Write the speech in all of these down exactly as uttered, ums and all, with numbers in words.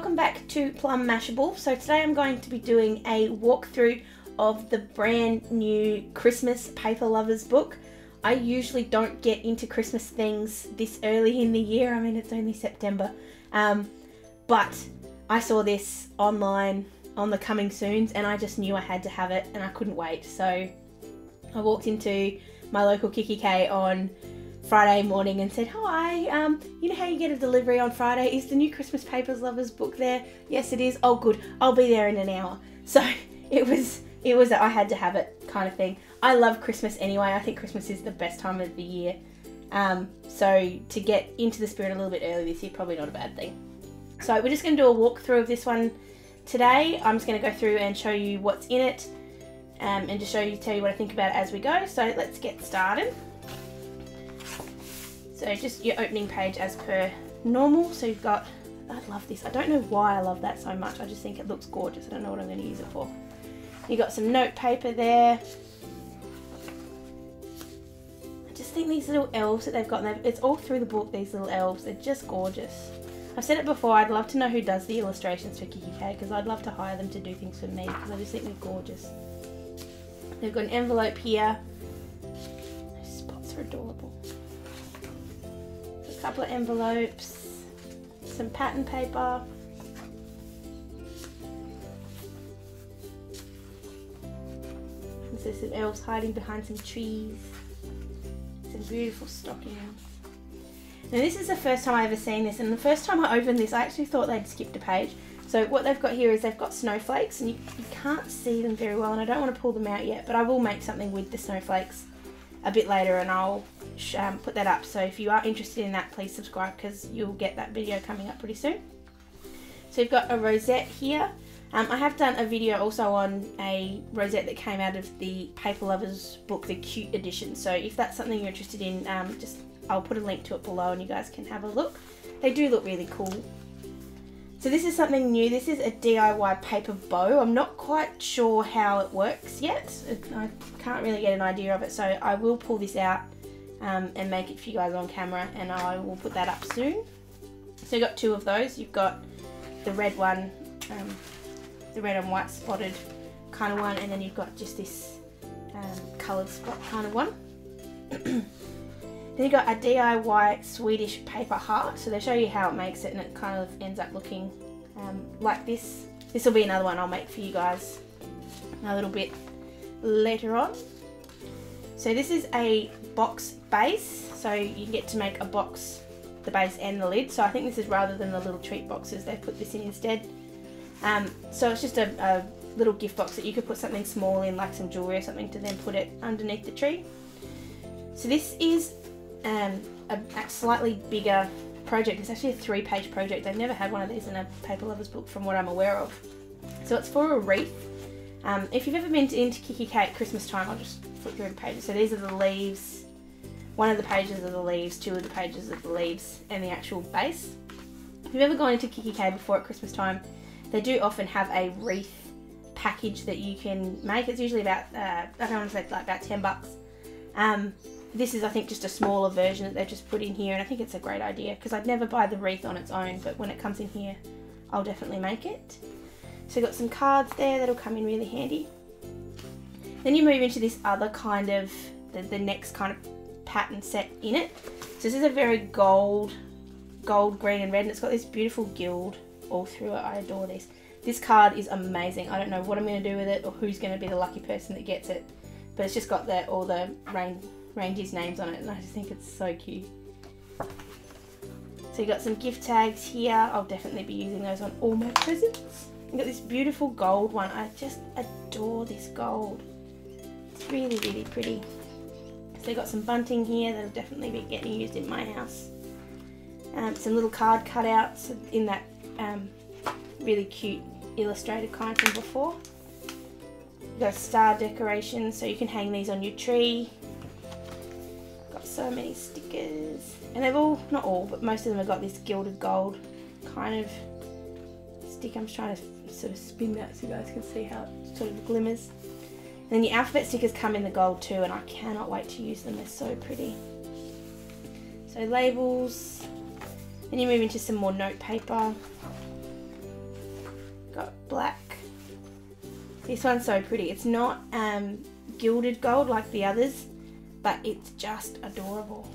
welcome back to Plum Mashable. So today I'm going to be doing a walkthrough of the brand new Christmas Paper Lovers book. I usually don't get into Christmas things this early in the year. I mean, it's only September, um, but I saw this online on the coming soons and I just knew I had to have it and I couldn't wait. So I walked into my local Kikki K on Friday morning and said, hi, um, you know how you get a delivery on Friday? Is the new Christmas Paper Lovers book there? Yes, it is. Oh, good. I'll be there in an hour. So it was, it was a I had to have it kind of thing. I love Christmas anyway. I think Christmas is the best time of the year. Um, so to get into the spirit a little bit early this year, probably not a bad thing. So we're just going to do a walkthrough of this one today. I'm just going to go through and show you what's in it um, and just show you, tell you what I think about it as we go. So let's get started. So just your opening page as per normal. So you've got, I love this. I don't know why I love that so much. I just think it looks gorgeous. I don't know what I'm going to use it for. You've got some note paper there. I just think these little elves that they've got, it's all through the book, these little elves. They're just gorgeous. I've said it before, I'd love to know who does the illustrations for Kikki K because I'd love to hire them to do things for me because I just think they're gorgeous. They've got an envelope here. Those spots are adorable. A couple of envelopes, some pattern paper, and so some elves hiding behind some trees, some beautiful stockings. Now this is the first time I've ever seen this, and the first time I opened this I actually thought they'd skipped a page. So what they've got here is they've got snowflakes, and you, you can't see them very well, and I don't want to pull them out yet, but I will make something with the snowflakes a bit later and I'll um, put that up. So if you are interested in that, please subscribe because you'll get that video coming up pretty soon. So you've got a rosette here. Um, I have done a video also on a rosette that came out of the Paper Lovers book, the cute edition. So if that's something you're interested in, um, just I'll put a link to it below and you guys can have a look. They do look really cool. So this is something new. This is a D I Y paper bow. I'm not quite sure how it works yet. I can't really get an idea of it, so I will pull this out um, and make it for you guys on camera, and I will put that up soon. So you've got two of those. You've got the red one, um, the red and white spotted kind of one, and then you've got just this um, coloured spot kind of one. Then you got a D I Y Swedish paper heart, so they show you how it makes it, and it kind of ends up looking um, like this. This will be another one I'll make for you guys a little bit later on. So this is a box base, so you get to make a box, the base and the lid. So I think this is rather than the little treat boxes, they've put this in instead. Um, so it's just a, a little gift box that you could put something small in, like some jewellery or something, to then put it underneath the tree. So this is Um, a, a slightly bigger project. It's actually a three page project. I've never had one of these in a Paper Lovers book from what I'm aware of. So it's for a wreath. Um, if you've ever been to, into Kikki K at Christmas time, I'll just flip through the pages. So these are the leaves, one of the pages of the leaves, two of the pages of the leaves, and the actual base. If you've ever gone into Kikki K before at Christmas time, they do often have a wreath package that you can make. It's usually about, uh, I don't want to say like about ten bucks. Um, This is, I think, just a smaller version that they've just put in here, and I think it's a great idea because I'd never buy the wreath on its own, but when it comes in here, I'll definitely make it. So you've got some cards there that'll come in really handy. Then you move into this other kind of, the, the next kind of pattern set in it. So this is a very gold, gold, green and red, and it's got this beautiful guild all through it. I adore this. This card is amazing. I don't know what I'm going to do with it or who's going to be the lucky person that gets it, but it's just got the, all the rain... reindeer's names on it, and I just think it's so cute. So you got some gift tags here. I'll definitely be using those on all my presents. You've got this beautiful gold one. I just adore this gold. It's really, really pretty. So you've got some bunting here that'll definitely be getting used in my house. Um, some little card cutouts in that um, really cute illustrated kind from before. You've got star decorations, so you can hang these on your tree. So many stickers, and they've all, not all, but most of them have got this gilded gold kind of stick. I'm just trying to sort of spin that so you guys can see how it sort of glimmers. And then your alphabet stickers come in the gold too, and I cannot wait to use them. They're so pretty. So labels. Then you move into some more note paper. got black. This one's so pretty. It's not um, gilded gold like the others, but it's just adorable.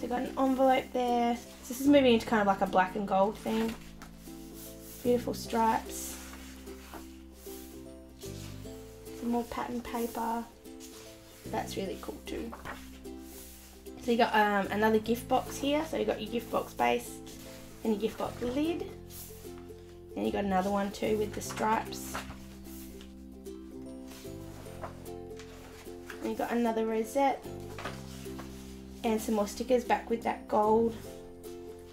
So got an envelope there. So this is moving into kind of like a black and gold thing. Beautiful stripes. Some more pattern paper. That's really cool too. So you got um, another gift box here. So you got your gift box base and your gift box lid. And you got another one too with the stripes. And you got another rosette and some more stickers back with that gold.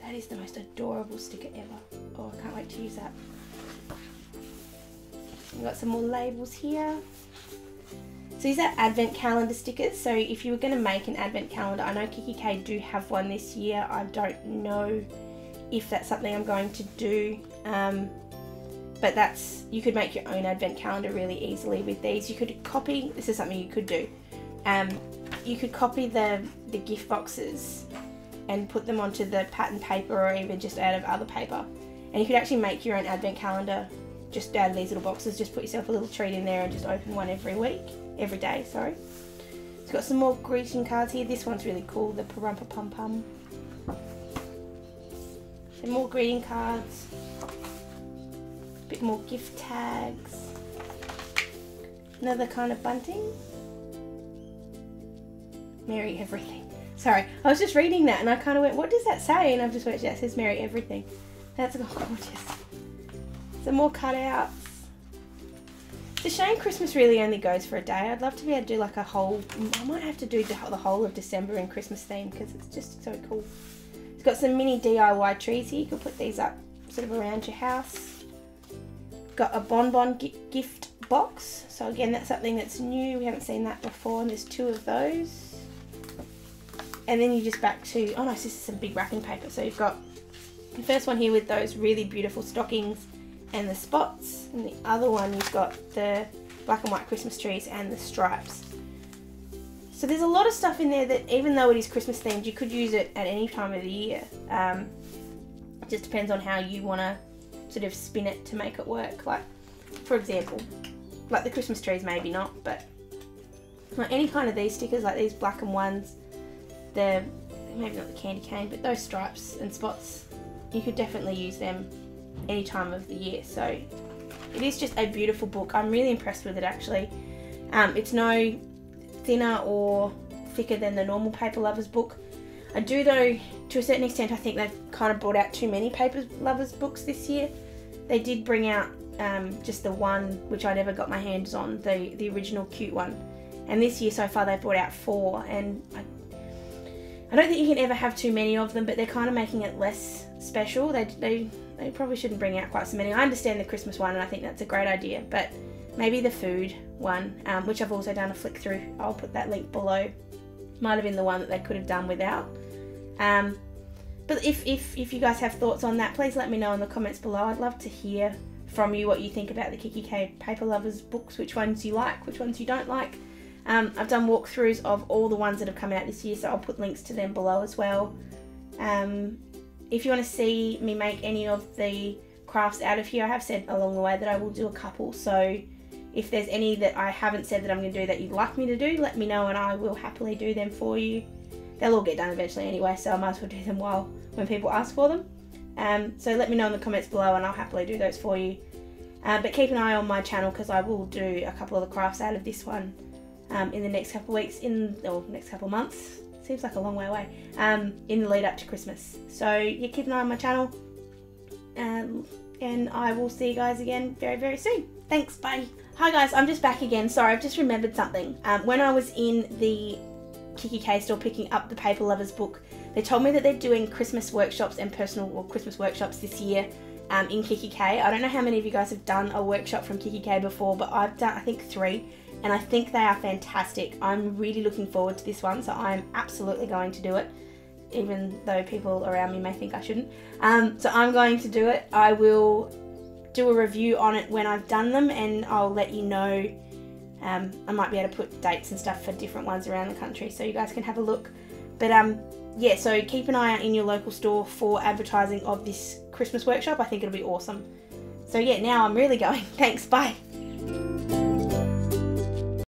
That is the most adorable sticker ever. Oh, I can't wait to use that. We've got some more labels here. So these are advent calendar stickers. So if you were going to make an advent calendar, I know Kikki.K do have one this year. I don't know if that's something I'm going to do, um, but that's, you could make your own advent calendar really easily with these. You could copy, this is something you could do, um, you could copy the, the gift boxes and put them onto the pattern paper or even just out of other paper. And you could actually make your own advent calendar just out of these little boxes. Just put yourself a little treat in there and just open one every week, every day, sorry. It's got some more greeting cards here. This one's really cool, the Parumpa Pum Pum. Some more greeting cards. A bit more gift tags. Another kind of bunting. Merry everything. Sorry, I was just reading that and I kind of went, what does that say? And I've just went, yeah, it says Merry everything. That's gorgeous. Some more cutouts. It's a shame Christmas really only goes for a day. I'd love to be able to do like a whole, I might have to do the whole of December in Christmas theme because it's just so cool. It's got some mini D I Y trees here. You can put these up sort of around your house. Got a bonbon gift box. So again, that's something that's new. We haven't seen that before, and there's two of those. And then you just back to, oh no, this is some big wrapping paper. So you've got the first one here with those really beautiful stockings and the spots. And the other one, you've got the black and white Christmas trees and the stripes. So there's a lot of stuff in there that, even though it is Christmas themed, you could use it at any time of the year. Um, it just depends on how you want to sort of spin it to make it work. Like, for example, like the Christmas trees, maybe not, but like any kind of these stickers, like these blackened ones, the maybe not the candy cane, but those stripes and spots, you could definitely use them any time of the year. So it is just a beautiful book. I'm really impressed with it actually. Um, it's no thinner or thicker than the normal Paper Lovers book. I do though, to a certain extent, I think they've kind of brought out too many Paper Lovers books this year. They did bring out um, just the one which I never got my hands on, the, the original cute one. And this year so far they've brought out four, and I, I don't think you can ever have too many of them, but they're kind of making it less special. They, they, they probably shouldn't bring out quite so many. I understand the Christmas one and I think that's a great idea, but maybe the food one, um, which I've also done a flick through. I'll put that link below. Might have been the one that they could have done without. Um, but if, if, if you guys have thoughts on that, please let me know in the comments below. I'd love to hear from you what you think about the Kikki.K Paper Lovers books, which ones you like, which ones you don't like. Um, I've done walkthroughs of all the ones that have come out this year, so I'll put links to them below as well. Um, if you want to see me make any of the crafts out of here, I have said along the way that I will do a couple, so if there's any that I haven't said that I'm going to do that you'd like me to do, let me know and I will happily do them for you. They'll all get done eventually anyway, so I might as well do them while when people ask for them. Um, so let me know in the comments below and I'll happily do those for you. Uh, but keep an eye on my channel because I will do a couple of the crafts out of this one um, in the next couple of weeks, in or next couple of months. Seems like a long way away, um, in the lead up to Christmas. So yeah, keep an eye on my channel, um, and I will see you guys again very, very soon. Thanks, bye. Hi guys, I'm just back again. Sorry, I've just remembered something. Um, when I was in the Kikki.K store picking up the Paper Lovers book, they told me that they're doing Christmas workshops and personal or Christmas workshops this year um, in Kikki.K. I don't know how many of you guys have done a workshop from Kikki.K before, but I've done, I think, three, and I think they are fantastic. I'm really looking forward to this one, so I'm absolutely going to do it, even though people around me may think I shouldn't. Um, so I'm going to do it. I will do a review on it when I've done them, and I'll let you know. um, I might be able to put dates and stuff for different ones around the country so you guys can have a look, but um, yeah, so keep an eye out in your local store for advertising of this Christmas workshop. I think it'll be awesome. So yeah, now I'm really going. Thanks, bye.